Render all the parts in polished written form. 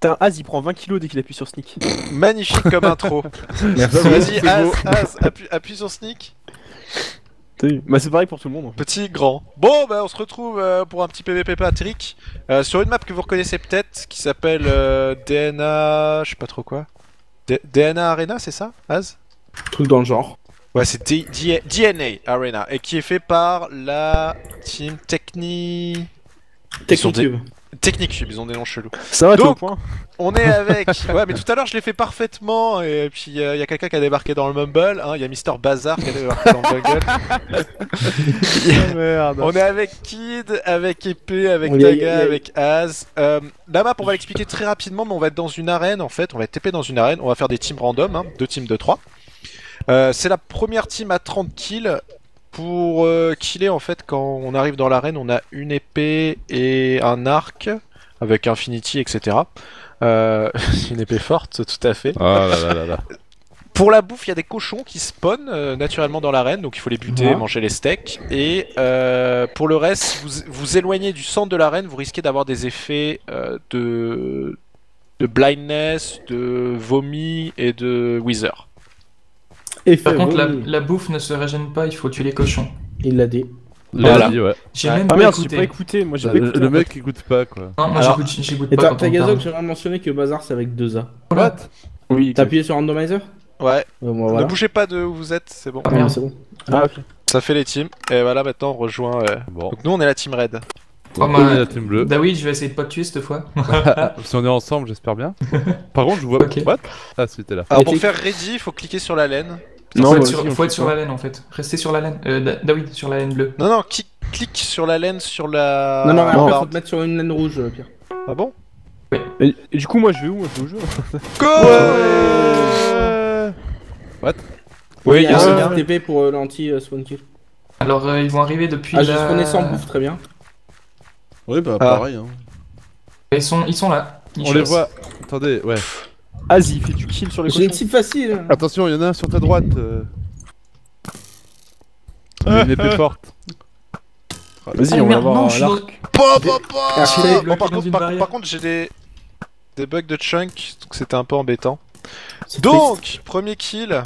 Putain, Az il prend 20 kilos dès qu'il appuie sur Sneak. Magnifique comme intro. Vas-y Az, appuie sur Sneak. Bah c'est pareil pour tout le monde. En fait. Petit, grand. Bon bah on se retrouve pour un petit PvP Patrick sur une map que vous reconnaissez peut-être qui s'appelle DNA... je sais pas trop quoi. DNA Arena c'est ça Az? Truc dans le genre. Ouais c'est DNA Arena et qui est fait par la team Technicube, ils ont des noms chelous. Ça va, donc, au point. On est avec. Ouais, mais tout à l'heure je l'ai fait parfaitement. Et puis il y a quelqu'un qui a débarqué dans le Mumble. Il y a Mister Bazar qui a débarqué dans le Mumble. Merde. On est avec Kid, avec Epée, avec Daga, avec Az. La map, on va l'expliquer très rapidement. Mais on va être dans une arène en fait. On va être TP dans une arène. On va faire des teams random. Hein, 2 teams de 3. C'est la première team à 30 kills. Pour killer en fait, quand on arrive dans l'arène, on a une épée et un arc avec Infinity, etc. Une épée forte, tout à fait. Oh là là là là. Pour la bouffe, il y a des cochons qui spawnent naturellement dans l'arène, donc il faut les buter, manger les steaks. Et pour le reste, vous éloignez du centre de l'arène, vous risquez d'avoir des effets de blindness, de vomi et de wither. Par contre, la bouffe ne se régène pas, il faut tuer les cochons. Il l'a dit. Voilà. Ouais. J'ai même pas écouté. Pas écouté. Moi, j'ai écouté. Le mec écoute pas quoi. Non, moi j'écoute pas. Et Tagazok, j'ai rien mentionné que Bazar c'est avec 2A. What? Oui. T'as appuyé sur Randomizer? Ouais. Voilà. Ne bougez pas de où vous êtes, c'est bon. Ah merde, c'est bon. Ah ok. Ça fait les teams. Et voilà, maintenant on rejoint. Bon. Donc nous on est la team red. Oh, la team bleue. Dawid, je vais essayer de pas te tuer cette fois. Si on est ensemble, j'espère bien. Par contre, je vois. What? Ah, c'était là. Alors pour faire ready, faut cliquer sur la laine. Non, faut être sur la laine en fait. Restez sur la laine. Dawid, sur la laine bleue. Non, non, clique sur la laine sur la. Non, non, mais après, faut te mettre sur une laine rouge, Pierre. Ah bon? Oui. Et du coup, moi je vais où? Moi je vais au jeu. Quoi? What? Oui, il y a un TP pour l'anti-spawn kill. Alors, ils vont arriver depuis. Ah, je spawnais sans bouffe, très bien. Oui, bah pareil. Hein. Ils sont là. On les voit. Attendez, ouais. Vas-y, fais du kill sur les cochons. J'ai une cible facile. Attention, il y en a un sur ta droite. Une épée forte. Vas-y, on va voir l'arc. Par contre, j'ai des bugs de chunk, donc c'était un peu embêtant. Donc, premier kill.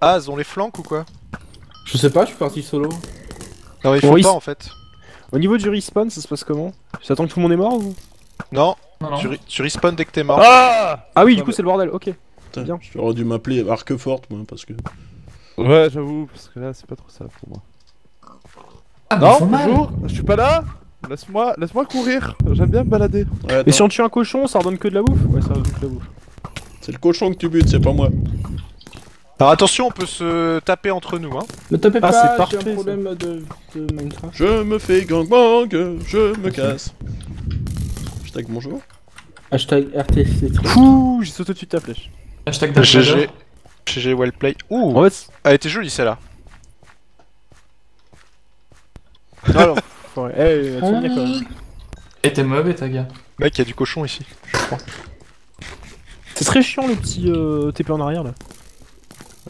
Az, on les flanque ou quoi? Je sais pas, je suis parti solo. Non, mais il faut pas en fait. Au niveau du respawn, ça se passe comment? J'attends que tout le monde est mort ou? Non. Non. Tu respawn dès que t'es mort. Ah oui, du coup c'est le bordel, ok. Putain, j'aurais dû m'appeler Arqueforte moi parce que. Ouais, j'avoue, parce que là c'est pas trop ça pour moi. Ah, non, bonjour, je suis pas là. Laisse-moi courir, j'aime bien me balader. Ouais, et si on tue un cochon, ça redonne que de la bouffe? Ouais, ça redonne que de la bouffe. C'est le cochon que tu butes, c'est pas moi. Alors attention, on peut se taper entre nous, hein. Ne tapez pas, c'est un problème de Minecraft. Je me fais gangbang, je me casse. Hashtag bonjour. Hashtag RTC. Ouh, j'ai sauté dessus de ta flèche. Hashtag Daga. GG well play. Ouh, en fait, elle était jolie celle-là. Alors, ouais, elle te souvient quand même. Et t'es mauvais ta gars. Mec, y'a du cochon ici, je crois. C'est très chiant le petit TP en arrière là.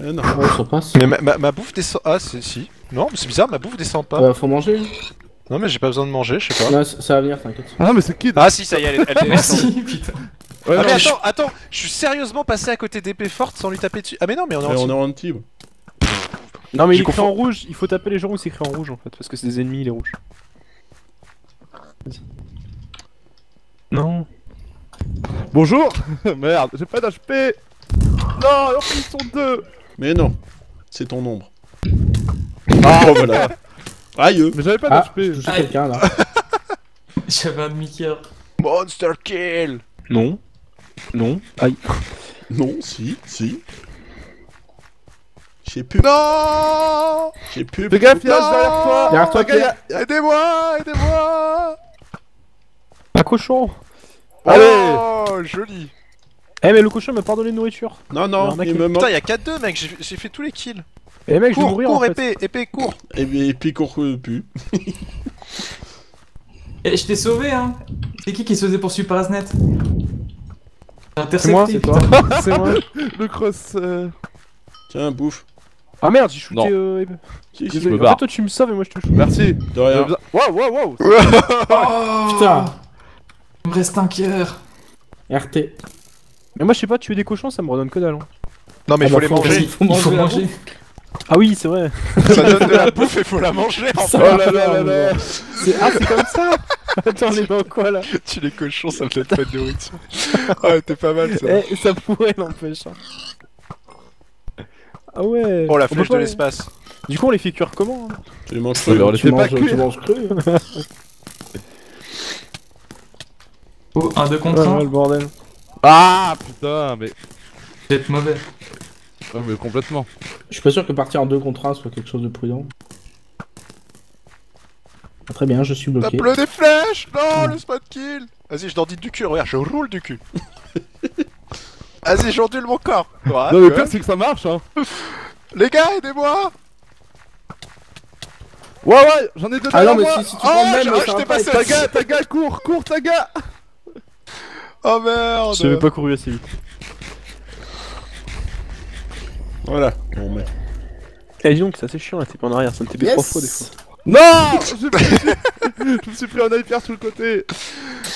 Non, on s'en passe. Mais ma bouffe descend. Ah, c'est si. Non, mais c'est bizarre, ma bouffe descend pas. Faut manger. Non mais j'ai pas besoin de manger, je sais pas. Non, ça va venir, t'inquiète. Ah mais c'est Kid. Ah si, ça y est, elle est Merci, putain. Ouais, mais attends, je suis sérieusement passé à côté d'épée forte sans lui taper dessus. Ah mais non, mais on est en team. Non mais il est écrit en rouge, il faut taper les gens où c'est écrit en rouge en fait, parce que c'est des ennemis les rouges. Non. Bonjour. Merde, j'ai pas d'HP. Non, ils sont deux. Mais non, c'est ton ombre. Ah voilà. Aïe! Mais j'avais pas d'HP, je suis quelqu'un là. J'avais un demi-cœur. Monster kill! Non. Non. Aïe. Non, si. J'ai plus. Non! J'ai plus. Fais gaffe, Yass, derrière toi! Derrière toi, gars! Aidez-moi! Un cochon! Allez! Oh, joli! Eh, mais le cochon m'a pas donné de nourriture. Non, il me manque. Putain, y'a 4-2, mec, j'ai fait tous les kills. Eh mec, je vais mourir en fait. Épée, cours. Épée, cours plus. Eh, je t'ai sauvé, hein. C'est qui se faisait poursuivre par Azenet? Intercepté, putain. C'est moi, le cross... Tiens, bouffe. Ah merde, j'ai shooté... Si, je me barre. Toi, tu me sauves et moi, je te shoot. Merci. De rien. Waouh. Putain. Il me reste un cœur. RT. Mais moi je sais pas, tuer des cochons ça me redonne que dalle. Hein. Non mais ah faut les manger. Il faut manger. Ah oui c'est vrai. Ça donne de la bouffe et faut la manger. Oh là là là. Ah c'est comme ça. Attends les dans quoi là. Tu les cochons ça me donne pas de nourriture. Ah t'es pas mal ça. Eh, ça pourrait l'empêcher. Ah ouais. Oh la flèche de l'espace. Du coup on les fait cuire comment hein. Tu les manges crus. Tu manges cru. Oh, un 2 contre 1. Le bordel. Ah putain mais... C'est être mauvais. Ouais mais complètement. Je suis pas sûr que partir en 2 contre 1 soit quelque chose de prudent. Ah, très bien, je suis bloqué. Tape-le des flèches. Non le spot kill. Vas-y je dandine du cul, regarde, je roule du cul. Vas-y j'ondule mon corps. Voilà, non mais le pire c'est que ça marche hein. Les gars aidez-moi. Ouais ouais j'en ai 2 derrière moi. Si, je t'ai passé. Taga cours Taga. Oh merde! J'avais pas couru assez vite. Voilà. Bon bah. Eh dis donc, ça c'est chiant là, t'es pas en arrière, ça me TP 3 fois des fois. Non! Je me suis pris un hyper sur le côté.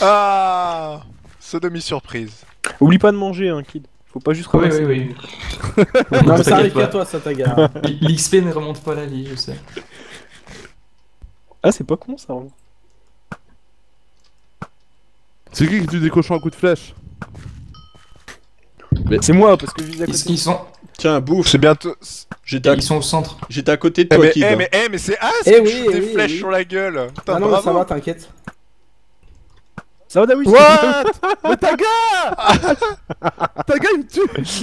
Ah! Sodomie surprise. Oublie pas de manger, hein, Kid. Faut pas juste ramasser. Oui. Non, mais ça arrive qu'à toi, ça Taga. L'XP ne remonte pas la vie, je sais. Ah, c'est pas con ça, vraiment. C'est qui tue des cochons à coups de flèche? C'est moi parce que je vis à côté. Ils sont... Tiens, bouffe, c'est bientôt. Ils sont au centre. J'étais à côté de toi, Kid. Mais c'est as que je shoot des flèches sur la gueule. Putain, ah non, bravo. Ça va, t'inquiète. Ça va, Dawid? What? Mais Taga! Taga, il me tue!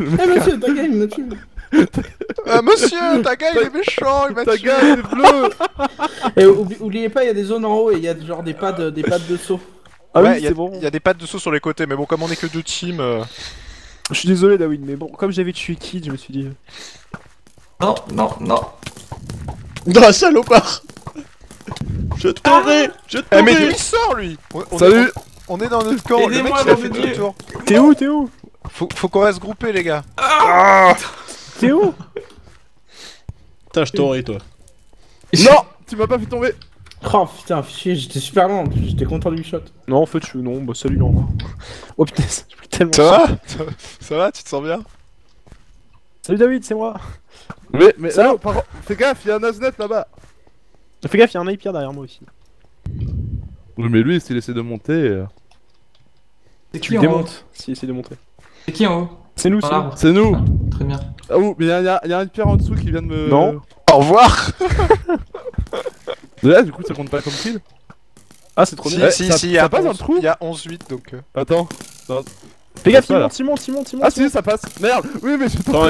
Monsieur, Taga, il me tue! Monsieur, Taga il est méchant, il m'a tué. Taga il est bleu. Et oubliez pas, il y a des zones en haut et il y a genre des pattes de saut. Ah ouais, oui, c'est bon. Il y a des pattes de saut sur les côtés, mais bon, comme on est que 2 teams. Je suis désolé, Dawid, mais bon, comme j'avais tué Kid, je me suis dit. Non. Non, salopard. Je t'aurai, je t'aurai. Mais d'où il sort lui? Salut. On est dans notre camp. Le mec il a fait demi-tour. T'es où? Faut qu'on reste groupé, les gars. T'es où? Putain, je t'aurai toi. Non, tu m'as pas fait tomber. Oh putain, fichier, j'étais super lent, j'étais content du shot. Non, en fait, bah salut, au revoir. Oh putain, j'ai plus tellement. Ça va, tu te sens bien? Salut Dawid, c'est moi. Mais là, par contre, fais gaffe, il y a un Azenet là-bas. Fais gaffe, il y a un Pierre derrière moi aussi. Oui, mais lui, il s'est laissé de monter. Tu le démontes s'il essaie de monter. C'est qui en haut? C'est nous, c'est nous. Très bien. Ah ouh, mais y'a une pierre en dessous qui vient de me... Non. Au revoir. Là du coup ça compte pas comme kill. Ah c'est trop nul. Si, y'a pas un trou. Y'a 11-8 donc... Attends. Fais gaffe, Simon. Ah si, ça passe. Merde. Oui mais je suis trop...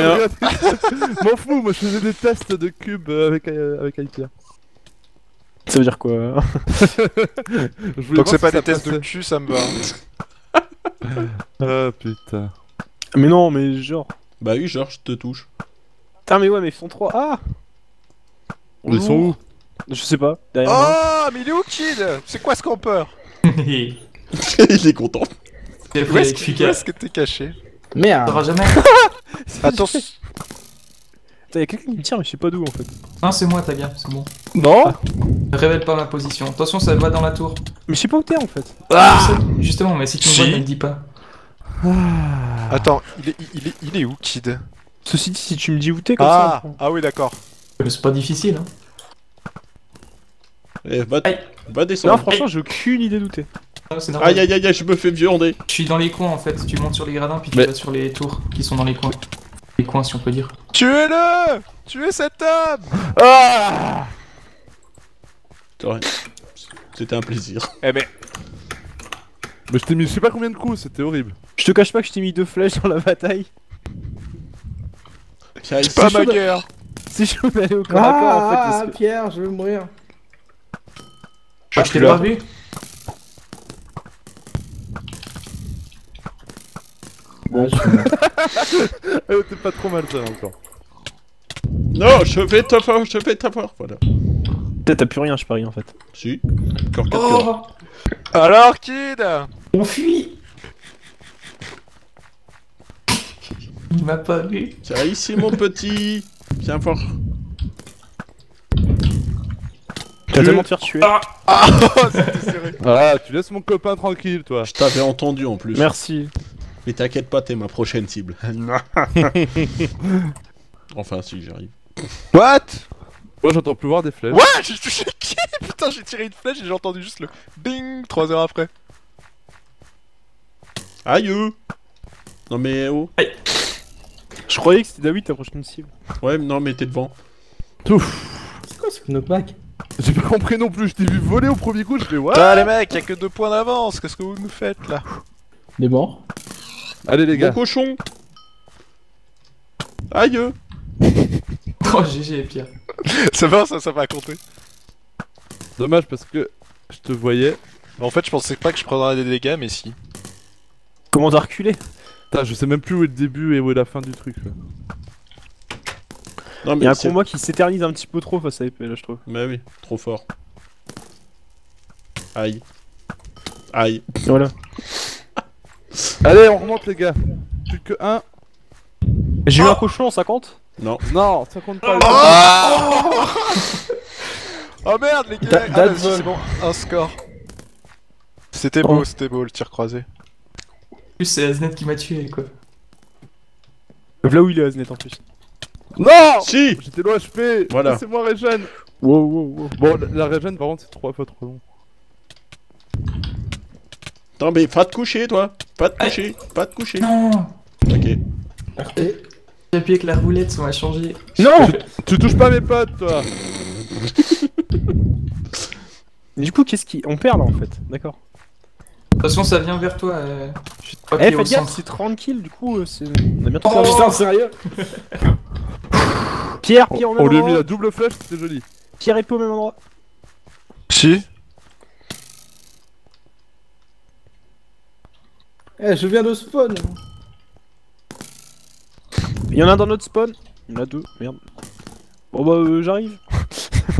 M'en fous, moi je faisais des tests de cubes avec Hyper. Ça veut dire quoi? Donc c'est pas des tests de cul, ça me va. Ah putain. Mais non, mais genre... Bah oui, genre, je te touche. Putain, mais ouais, mais ils sont 3. Ah ils sont où? Je sais pas, derrière moi. Oh, mais il est où, Kid? C'est quoi ce campeur? Il est content. Où est-ce que t'es caché? Merde. Attends. Y'a quelqu'un qui me tire, mais je sais pas d'où en fait. Non, c'est moi, Taga, c'est bon. Non révèle pas ma position. Attention, ça va dans la tour. Mais je sais pas où t'es en fait. Justement, mais si tu me vois, ne le dis pas. Attends, il est où, Kid? Ceci dit, si tu me dis où t'es comme ça... Ah oui, d'accord. Mais c'est pas difficile, hein. Eh, va descendre. Non, franchement, j'ai aucune idée d'où t'es. Aïe, aïe, aïe, je me fais violenter. Je suis dans les coins, en fait. Tu montes sur les gradins, puis tu vas sur les tours qui sont dans les coins. Les coins, si on peut dire. Tuez-le! Tuez cet homme! Ah! C'était un plaisir. Eh ben... Mais je t'ai mis je sais pas combien de coups, c'était horrible. Je te cache pas que je t'ai mis 2 flèches dans la bataille. C'est pas ma guerre. C'est chaud d'aller au corps à corps en fait. Ah Pierre, je veux mourir. Je t'ai pas vu. Bon, t'es pas trop mal ça encore. Non, je vais t'avoir, voilà. Peut-être t'as plus rien, je parie en fait. Si. Encore 4 coeurs. Alors Kid, on fuit. Il m'a pas vu. Tiens ici mon petit. Viens fort. T'as tellement de faire tuer. Ah, c'était serré. Ah, tu laisses mon copain tranquille, toi. Je t'avais entendu en plus. Merci. Mais t'inquiète pas, t'es ma prochaine cible. Enfin, si j'arrive. What? Moi j'entends plus voir des flèches. Ouais, j'ai touché qui? Putain, j'ai tiré une flèche et j'ai entendu juste le bing 3 heures après. Aïe! Non mais oh! Aïe. Je croyais que c'était Dawid ta prochaine cible. Ouais, non mais t'es devant. Ouf! C'est quoi ce knockback? J'ai pas compris non plus, je t'ai vu voler au premier coup, je fais ouais! Ah les mecs, y'a que 2 points d'avance, qu'est-ce que vous nous faites là? Il est mort. Allez les gars! Bon cochon! Aïe! Oh GG Pierre. C'est bon ça, ça m'a compté. Dommage parce que je te voyais. En fait je pensais pas que je prendrais des dégâts mais si. Comment t'as reculé? Putain je sais même plus où est le début et où est la fin du truc là. Non, mais y a un combat qui s'éternise un petit peu trop face à Epée là je trouve. Mais oui, trop fort. Aïe. Aïe. Voilà. Allez on remonte les gars. Plus que 1. J'ai eu un cochon, ça compte? Non. Non, ça compte pas. Oh merde les gars. Ah bah, c'est bon, un score. C'était beau, oh. C'était beau le tir croisé. En plus c'est Azenet qui m'a tué quoi. Là où il est Azenet en plus. Non. Si. J'étais low HP. Voilà. C'est moi Regen. Wow wow wow. Bon la Regen par contre c'est 3 fois trop long. Attends mais pas te coucher toi. Pas te coucher. Pas te coucher. Non. Ok. Parfait. J'ai appuyé que la roulette, ça va changer. Non, tu touches pas mes potes, toi. Du coup, qu'est-ce qui... On perd là, en fait. D'accord. De toute façon, ça vient vers toi. Eh, fais gaffe, c'est 30 kills, du coup, c'est... On a bien trop... Oh, putain, sérieux. Pierre, au même endroit. On lui a mis la double flèche, c'était joli. Pierre et Pau au même endroit. Si. Eh, je viens de spawn. Il y en a un dans notre spawn. Il y en a 2, merde. Bon bah j'arrive.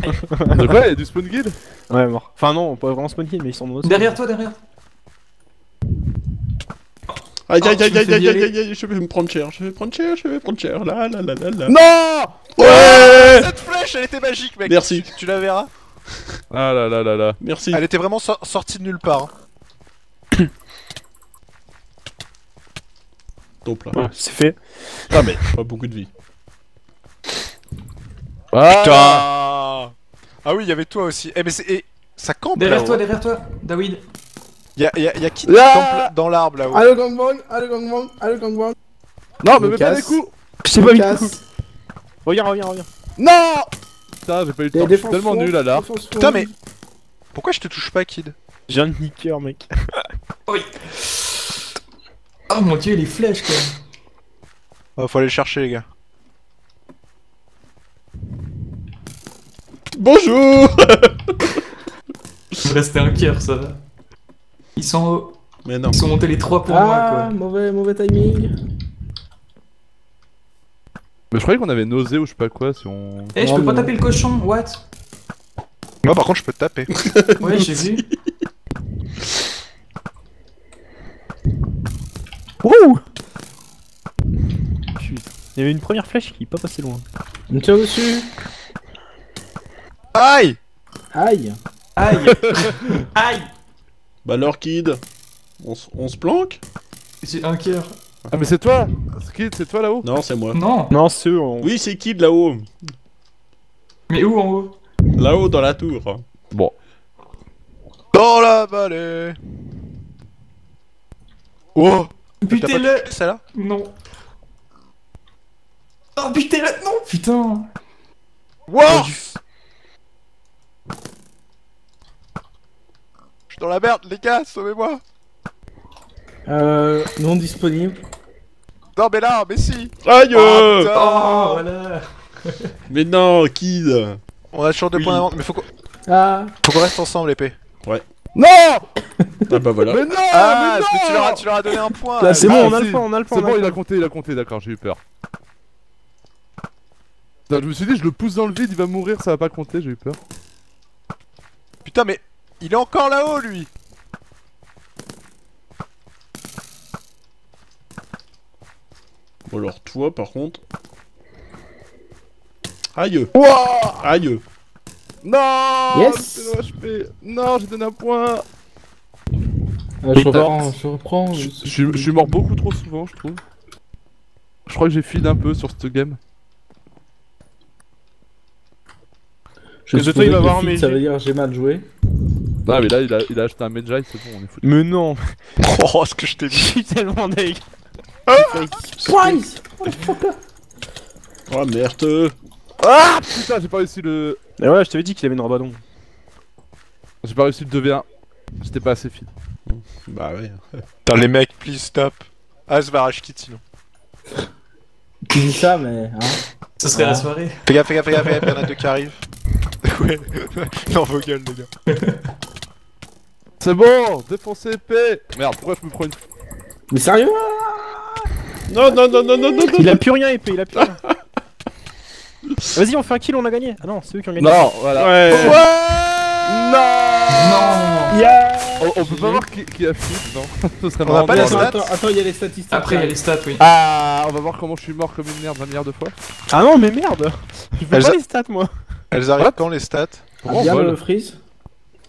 De quoi? Il y a du spawn guide? Ouais mort. Enfin non, pas vraiment spawn guide mais ils sont dans notre spawn. Derrière toi, derrière. Aïe aïe aïe aïe aïe aïe aïe, je vais me prendre cher, je vais prendre cher, je vais prendre cher, la la la la la. Non. Ouais. Cette flèche elle était magique mec. Merci. Tu la verras. Ah là là là là. Merci. Elle était vraiment sortie de nulle part. Top là. Ouais, c'est fait. Ah mais pas beaucoup de vie. Ah putain. Ah oui, il y avait toi aussi. Eh mais c'est ça campe. Derrière là, toi, ouais. Derrière toi, Dawid. Il y a Kid qui campe dans l'arbre là-haut. Allez gangbang, allez gangbang, allez gangbang. Non, mais mets pas les coups. Je sais pas mis les coups. Regarde, regarde, regarde. Non. Putain, j'ai pas eu le temps. Je suis tellement nul à l'arbre. Putain mais pourquoi je te touche pas Kid? J'ai un niqueur mec. Oui. Oh mon dieu, les flèches quoi! Oh, faut aller le chercher, les gars. Bonjour! Rester un cœur, ça va. Ils sont haut. Mais non. Ils sont montés les 3 pour moi quoi. Ah, mauvais timing. Mais je croyais qu'on avait nausé ou je sais pas quoi si on. Eh, je peux pas taper le cochon, what? Moi par contre, je peux te taper. Ouais, j'ai vu. Wouh! Il y avait une première flèche qui est pas passée loin. On tient dessus! Aïe! Aïe! Aïe! Aïe! Bah alors Kid, on se planque? J'ai un cœur. Ah mais c'est toi! Kid, c'est toi là-haut? Non, c'est moi. Non! Non, c'est eux en haut. Oui, c'est Kid là-haut. Mais où en haut? Là-haut dans la tour. Bon. Dans la vallée! Oh! Butez-le! Celle-là? Non. Oh butez-le! Non! Putain! Wouah! Je suis dans la merde, les gars, sauvez-moi! Non disponible. Non mais là, mais si! Aïe! Oh, putain. Oh voilà! Mais non, Kid! On a toujours 2 points d'avance, mais faut qu'on. Ah! Faut qu'on reste ensemble, Épée. Ouais. Non. Ah bah voilà. Mais non. Ah mais non. Tu leur as donné un point. Là c'est bon, on a le point, on a le point. C'est bon, il a compté, d'accord, j'ai eu peur. Putain, je me suis dit, je le pousse dans le vide, il va mourir, ça va pas compter, j'ai eu peur. Putain mais, il est encore là-haut lui. Bon alors toi par contre... Aïe. Wow. Aïe. Non. Yes. Non, j'ai donné un point. Je reprends. Je suis mort beaucoup trop souvent, je trouve. Je crois que j'ai fini un peu sur cette game. Je toi, il va avoir un Medjay. Ça veut dire j'ai mal joué. Non, mais là, il a acheté un Medjay, c'est bon, on est foutu. Mais non. Oh, ce que je t'ai dit. Je suis tellement deg. Price. Oh merde. Ah putain, j'ai pas réussi le. Mais ouais, je t'avais dit qu'il avait une rabadon. J'ai pas réussi le 2v1. J'étais pas assez fit. Bah ouais. Putain, les mecs, please stop. Ah, je vais arracher Kid sinon. Tu dis ça, mais. Hein ce serait la soirée. Fais gaffe, y'en a deux qui arrivent. Ouais, non, vos gueules, les gars. C'est bon, défoncez Epée. Merde, pourquoi je me prends une. Mais sérieux? Non. Il a plus rien, Epée, il a plus rien. Vas-y, on fait un kill, on a gagné. Ah non, c'est eux qui ont gagné. Non, voilà. Ouais. Non. Yeah. On peut pas voir qui a fui, non. Ce serait marrant. On a pas les stats. Attends, il y a les statistiques. Après, il y a les stats, oui. Ah, on va voir comment je suis mort comme une merde 20 milliards de fois. Ah non, mais merde. Je veux pas les stats, moi. Elles arrivent quand les stats? Pourquoi on vole le freeze?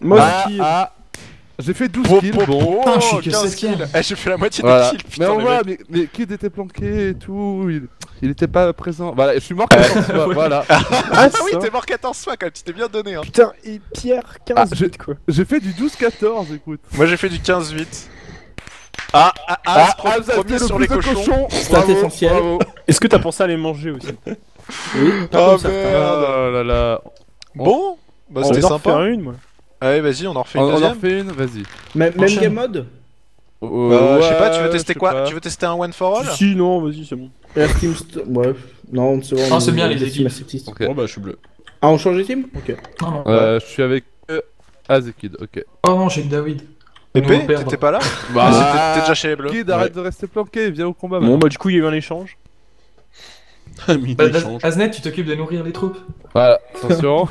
Moi, j'ai fait 12 kills. Bon, putain, je suis que 16 kills. J'ai fait la moitié des kills, putain. Mais on voit, mais Kid était planqué et tout. Il était pas présent. Voilà, je suis mort 14 fois, voilà. Ah oui, t'es mort 14 fois quand même, tu t'es bien donné. Hein. Putain, et Pierre 15-8 quoi. J'ai fait du 12-14, écoute. Moi j'ai fait du 15-8. Premier sur les cochons. Stat essentiel. Est-ce que t'as pensé à les manger aussi? Oui, oh merde. Bon, bah c'était sympa. Allez, vas-y, on en refait une deuxième. On en refait une, vas-y. Même game mode? Ouais, je sais pas, tu veux tester quoi? Tu veux tester un one for all? Si, non, vas-y, c'est bon. Ouais, non, c'est bon. Ah, c'est bien les équipes. Bon, bah, je suis bleu. Ah, on change de team? Ok. Je suis avec Azenet, ok. Oh non, j'ai que Dawid. Epée, t'étais pas là? Bah, t'es déjà chez les bleus. Kid, arrête de rester planqué, viens au combat. Bon, bah, du coup, il y a eu un échange. Azenet, tu t'occupes de nourrir les troupes. Voilà, attention.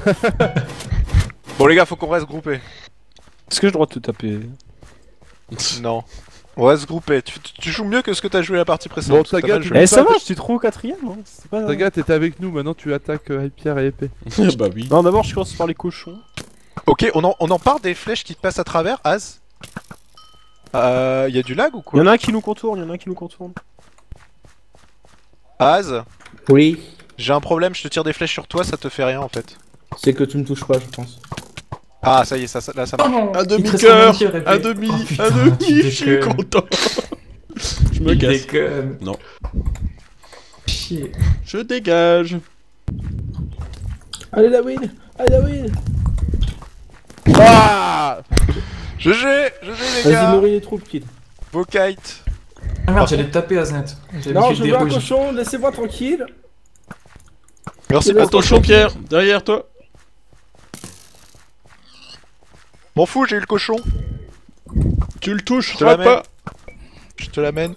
Bon les gars, faut qu'on reste groupé. Est-ce que j'ai le droit de te taper? Non. On reste groupé. Tu joues mieux que ce que t'as joué la partie précédente. Bon, Taga, ça va, j'étais trop au quatrième. Taga, t'étais avec nous, maintenant tu attaques Pierre et Epée. Bah oui. Non, d'abord je commence par les cochons. Ok, on en part des flèches qui te passent à travers, Az. Y'a du lag ou quoi? Y'en a un qui nous contourne, Az. Oui. J'ai un problème, je te tire des flèches sur toi, ça te fait rien en fait. C'est que tu me touches pas, je pense. Ah, ça y est, là ça marche. Oh, un demi-cœur, un demi, je suis content. Je me casse. Non. Chier. Je dégage. Allez, Dawid. Ah GG, les gars. Vas-y, nourris les troupes, Kid. Vos kites. Ah merde, j'allais te taper, Azenet. Non, je veux un cochon, laissez-moi tranquille. Merci pour ton cochon, Pierre. Derrière toi. M'en fous, j'ai eu le cochon. Tu le touches, pas. Je te l'amène.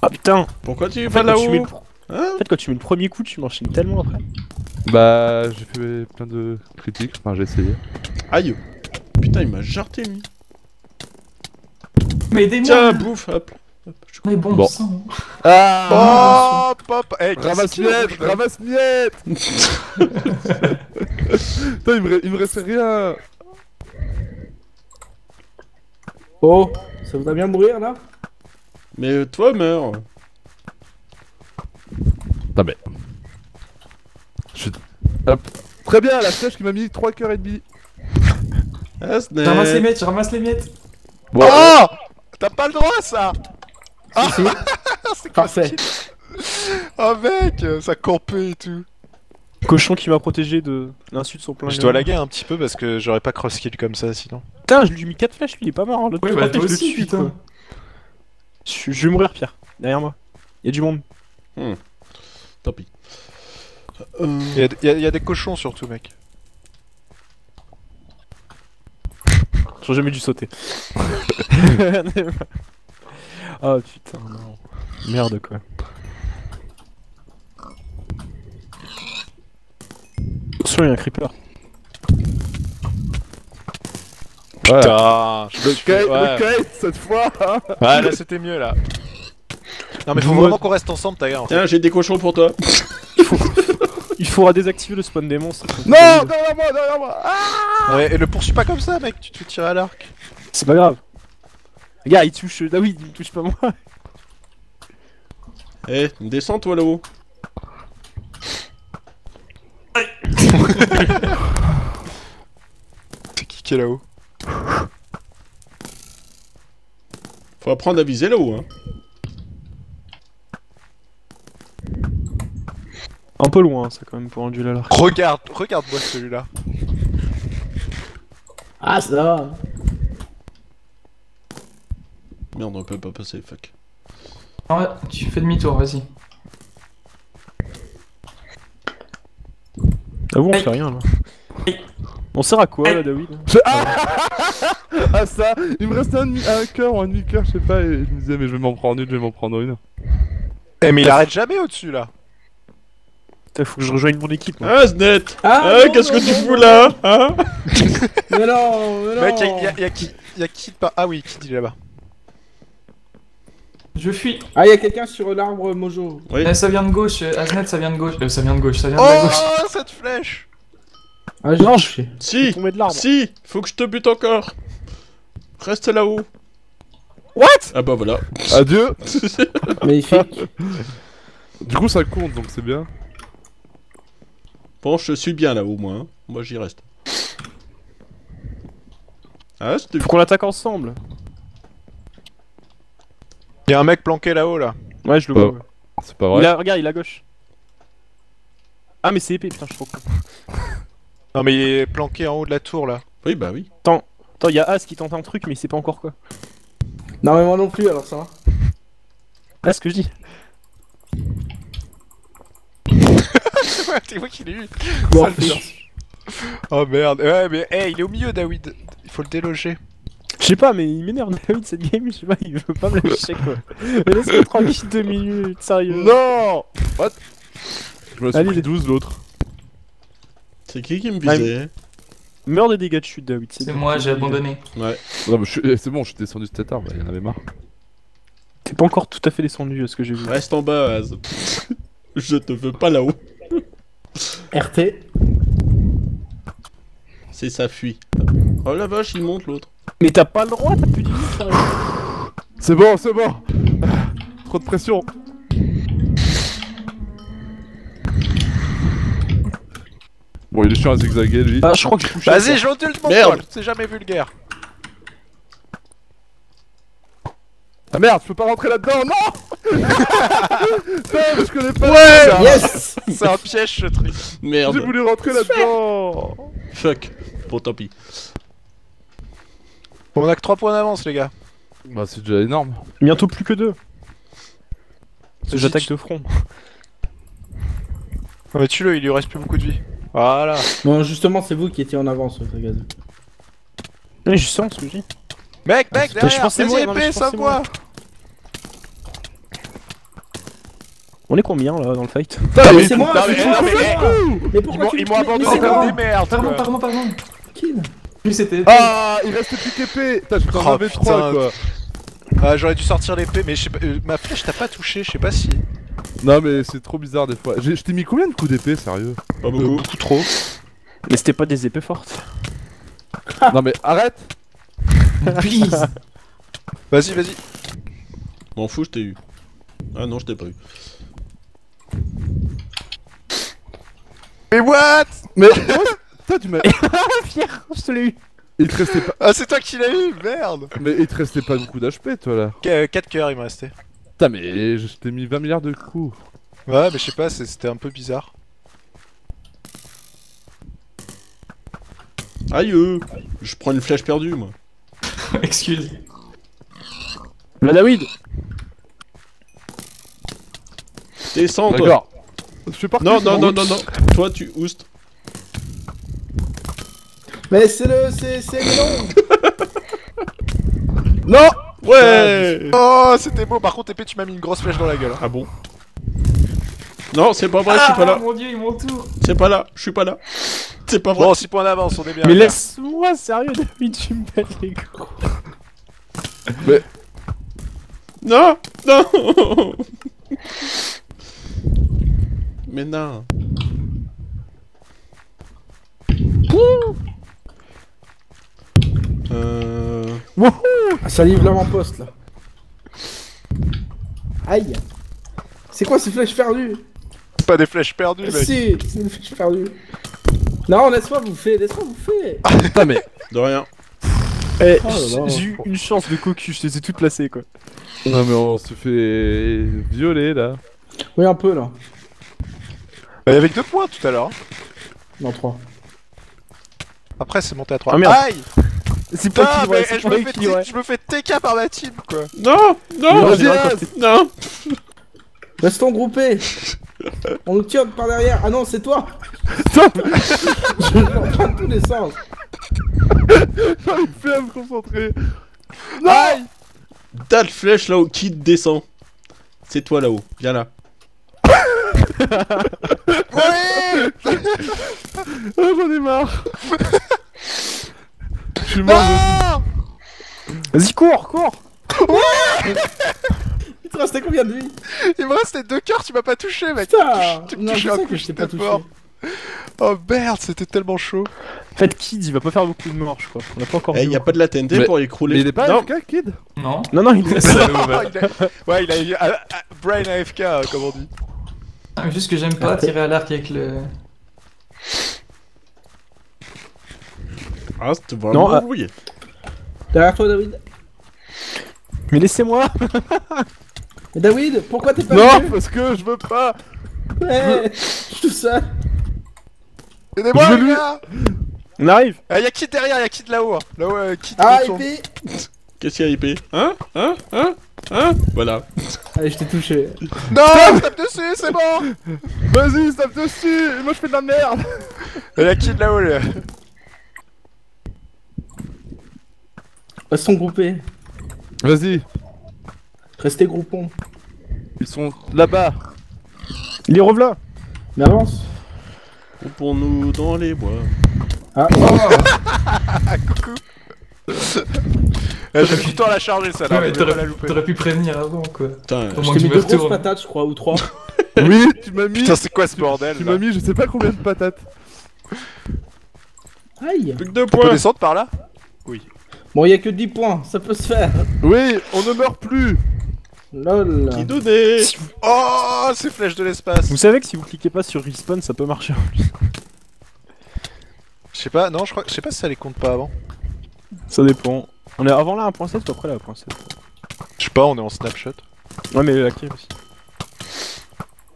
Ah putain. Pourquoi tu vas là-haut? En fait, quand tu mets le premier coup, tu m'enchaînes tellement après. Bah, j'ai fait plein de critiques, enfin j'ai essayé. Aïe. Putain, il m'a jarté, lui. Mais aidez-moi. Tiens, bouffe, hop. Mais bon sang. Ah pop. Eh, ramasse miette. Putain, il me reste rien. Oh, ça va bien mourir là. Mais toi meurs. T'as bien. Hop. Très bien, la flèche qui m'a mis 3 coeurs et demi. Je ramasse les miettes. Bon, oh t'as pas le droit ça. Ah c'est parfait. Oh mec, ça campait et tout. Cochon qui m'a protégé de l'insulte de son plein. Je dois laguer un petit peu parce que j'aurais pas cross kill comme ça sinon. Putain, je lui ai mis 4 flèches, lui il est pas mort. L'autre ouais, bah toi aussi, putain. Je vais mourir, Pierre. Derrière moi. Y'a du monde. Tant pis. Y'a des cochons surtout, mec. J'aurais jamais dû sauter. Oh putain, non. Merde quoi. Attention, il y a un creeper. Putain, ouais. Le kite cette fois hein. Ouais, là c'était mieux là. Non mais faut vraiment qu'on reste ensemble, ta gars. Tiens, j'ai des cochons pour toi. Il faut, faudra désactiver le spawn des monstres. Non, derrière moi, derrière moi. Ah ouais, et le poursuis pas comme ça, mec, tu te fais tirer à l'arc. C'est pas grave. Regarde, il touche Dawid, il me touche pas moi. Eh, descends toi là-haut. T'es kické là-haut. Faut apprendre à viser là-haut, hein. Un peu loin, ça, quand même, pour un duel à l'arc. Regarde, regarde-moi celui-là. Ah, ça. Merde, on peut pas passer, fuck. Ouais, tu fais demi-tour, vas-y. Ah bon, on fait rien, là. On sert à quoi, là, Dawid? Ah, ça. Il me restait un cœur ou un demi-cœur, je sais pas, et je me disais, mais je vais m'en prendre une, je vais m'en prendre une. Eh, mais il arrête jamais au-dessus, là. Putain, faut que je rejoigne mon équipe, moi. Azenet, ah, qu'est-ce que tu fous là, hein? Mais non, mais non. Mec, y'a Kid par... Ah oui, Kid il est là-bas. Je fuis. Ah, y'a quelqu'un sur l'arbre Mojo. Oui. Eh, ça vient de gauche, Azenet, ça vient de gauche. Ça vient de gauche, ça vient de la gauche. Oh, cette flèche. Ah, non, je fais... Si, si, faut que je te bute encore. Reste là-haut. What? Ah bah voilà. Adieu. Magnifique. Du coup, ça compte, donc c'est bien. Bon, je suis bien là au moins, moi j'y reste. Ah, c'était... Faut qu'on l'attaque ensemble. Y'a un mec planqué là-haut là. Ouais, je le vois. Ouais. C'est pas vrai. Il a... Regarde, il est à gauche. Ah, mais c'est épée, putain, je suis trop con. Non, mais il est planqué en haut de la tour là. Oui, bah oui. Attends, y'a As qui tente un truc, mais il sait pas encore quoi. Non, mais moi non plus, alors ça va. Ah, ce que je dis. T'es moi qui l'ai eu. Bon, oh merde, ouais mais hey, il est au milieu Dawid, il faut le déloger. Je sais pas mais il m'énerve Dawid cette game, je sais pas, il veut pas me lâcher quoi. Mais laisse-moi tranquille 2 minutes, sérieux. Non. What? Je me suis pris 12 l'autre. C'est qui me visait? Meurs de dégâts de chute Dawid. C'est moi, j'ai abandonné. Ouais. C'est bon, je suis descendu cet arbre, il y en avait marre. T'es pas encore tout à fait descendu à ce que j'ai vu. Reste en bas Az. Je te veux pas là-haut. RT. C'est ça fuit. Oh la vache, il monte l'autre. Mais t'as pas le droit, t'as plus de vie. C'est bon, c'est bon. Trop de pression. Bon, il est chiant à zigzaguer lui. Ah, je crois que je touche. Vas-y, je l'entume mon poil. C'est jamais vulgaire. Ah merde, je peux pas rentrer là-dedans, non. Non, je connais pas. Ouais, yes. C'est un piège ce truc. Merde. J'ai voulu rentrer là-dedans. Fuck. Bon, tant pis. Bon, on a que 3 points d'avance, les gars. Bah, c'est déjà énorme. Bientôt plus que 2. J'attaque de front. Non, mais tue-le, il lui reste plus beaucoup de vie. Voilà. Non, justement, c'est vous qui étiez en avance, les gars. Mais je sens ce que je dis. Mec, mec, ah, derrière, vas-y épée, ça quoi. On est combien là dans le fight? Putain, mais c'est moi, mais pourquoi ils m'ont abandonné comme des merdes. Pardon. Kill. Lui c'était... Ah, il reste plus qu'épée. Putain, je prends un V3 quoi. Ah, j'aurais dû sortir l'épée, mais ma flèche t'a pas touché, je sais pas si... Non mais c'est trop bizarre des fois. Je t'ai mis combien de coups d'épée, sérieux? Pas beaucoup. Beaucoup trop. Mais c'était pas des épées fortes. Non mais arrête. Please. Vas-y, vas-y. M'en fous, je t'ai eu. Ah non, je t'ai pas eu. Mais what? Mais toi tu m'as... Pierre, je te l'ai eu. Il te restait pas... Ah, c'est toi qui l'as eu, merde. Mais il te restait pas beaucoup d'HP, toi, là. 4 coeurs, il me restait. Putain, mais je t'ai mis 20 milliards de coups. Ouais, mais je sais pas, c'était un peu bizarre. Aïe, je prends une flèche perdue, moi. Excuse. La Dawid. Descends toi. Je suis parti. Non. Toi tu oust. Mais c'est long. Non. Ouais. Oh c'était beau. Par contre TP tu m'as mis une grosse flèche dans la gueule. Ah bon? Non c'est pas vrai, je suis pas là. Mon dieu, il m'entoure. C'est pas là, je suis pas là. C'est pas vrai. Bon, 6 points d'avance, on est bien. Mais laisse-moi, sérieux, Dawid, tu me bats les gros. Mais... Non. Non. Mais non. Wouhou! Ça livre l'avant-poste là. Aïe! C'est quoi ces flèches perdues? Pas des flèches perdues, mec! Si, c'est une flèche perdue! Non, laisse-moi bouffer, laisse-moi bouffer! Putain, mais de rien! Eh, oh, j'ai eu une chance de cocu, je les ai toutes placées quoi! Non, mais on se fait violer là! Oui, un peu là! Bah, y'avait que 2 points tout à l'heure! Non, 3. Après, c'est monté à 3. Ah, merde. Aïe! C'est pas mais je me fais TK par ma team quoi. Non, non, non. Restons groupés. On le tire par derrière. Ah non, c'est toi. Je vais en prendre tous les sens. J'arrive plus à me concentrer. Aïe. T'as le flèche là-haut, Kid descend. C'est toi là-haut, viens là. Oui. Oh, j'en ai marre. Non! Vas-y, cours, cours! Ouais! Il te restait combien de vie? Il me restait 2 cœurs, tu m'as pas touché, mec! Putain, tu me touches un coup, je t'ai pas touché. Oh merde, c'était tellement chaud! En fait, Kid, il va pas faire beaucoup de morts, je crois. On a pas encore. Eh, y a pas de la TNT mais... pour écrouler. Mais il est pas AFK, Kid? Non. Non, non, il est ouais, il a Brain AFK, comme on dit. Ah, juste que j'aime pas tirer à l'arc avec le. Ah, c'était vraiment brouillé. Derrière toi, Dawid. Mais laissez-moi. Mais Dawid, pourquoi t'es pas venu? Non, parce que je veux pas. Ouais, je suis tout seul. Aidez-moi, les gars. On arrive. Y'a qui derrière, y'a qui de là-haut. Là-haut, qui de là-haut. Ah, Epée. Qu'est-ce qu'il y a, Epée? Hein? Hein? Hein? Hein? Voilà. Allez, je t'ai touché. Non, tape dessus, c'est bon. Vas-y, tape dessus. Moi, je fais de la merde. Y'a qui de là-haut, là? Ils sont groupés. Vas-y. Restez groupons. Ils sont là-bas. Il est revla. Mais avance. Groupons-nous dans les bois. Ah. Coucou. J'ai du temps à la charger, ça. Ouais, t'aurais pu prévenir avant, quoi. Putain, je t'ai mis 2 grosses patates, je crois, ou 3. Oui, tu m'as mis. Putain, c'est quoi ce bordel? Tu m'as mis, je sais pas combien de patates. Aïe. Plus que 2 points. Tu peux descendre par là? Oui. Bon, y'a que 10 points, ça peut se faire. Oui, on ne meurt plus. Lol. Qui donnait? Oh, ces flèches de l'espace. Vous savez que si vous cliquez pas sur respawn, ça peut marcher en plus. Je sais pas, non, je crois, je sais pas si ça les compte pas avant. Ça dépend. On est avant là à 1.7 ou après là à 1.7? Je sais pas, on est en snapshot. Ouais, mais la clé aussi.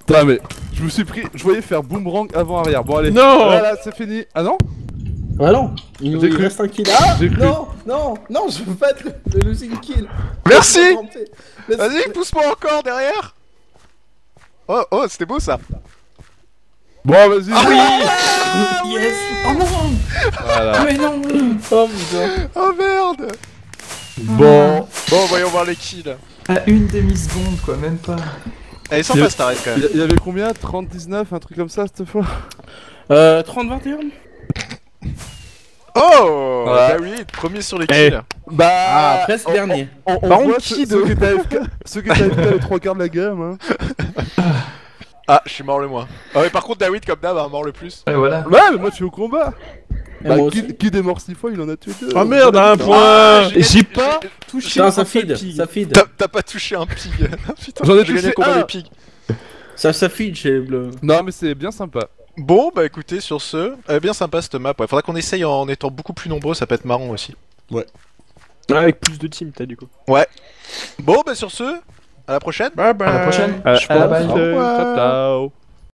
Putain, mais je me suis pris, je voyais faire boomerang avant-arrière. Bon, allez. Non. Voilà, c'est fini. Ah non? Ah non, il reste un kill. Ah non, non, non, je veux pas être le losing kill. Merci. Vas-y, pousse-moi encore derrière. Oh, oh, c'était beau ça. Bon, vas-y. Ah oui. Yes. Oh non. Voilà. Mais non. Oh putain. Oh merde. Bon. Bon, voyons voir les kills. À une demi-seconde quoi, même pas. Allez, sans passe t'arrêtes quand même. Il y avait combien? 30-19, un truc comme ça cette fois? 30-21. Oh ouais. Dawid, premier sur les kills. Bah après c'est dernier. On voit ceux que t'as FK les 3 quarts de la gamme hein. Ah, je suis mort le moins. Ah ouais, par contre Dawid comme d'hab mort le plus. Et voilà. Ouais mais moi je suis au combat. Bah, qui est mort 6 fois, il en a tué 2. Oh merde, à 1 point. Et j'ai pas touché un pig. T'as pas touché un pig. J'en ai touché combien les pigs? Ça feed chez les bleus. Non mais c'est bien sympa. Bon bah écoutez sur ce, bien sympa cette map, ouais. Faudra qu'on essaye en étant beaucoup plus nombreux, ça peut être marrant aussi. Ouais. Avec plus de teams du coup. Ouais. Bon bah sur ce, à la prochaine. Bye bye. À la prochaine. À la prochaine. Je pense. Bye bye. Ciao.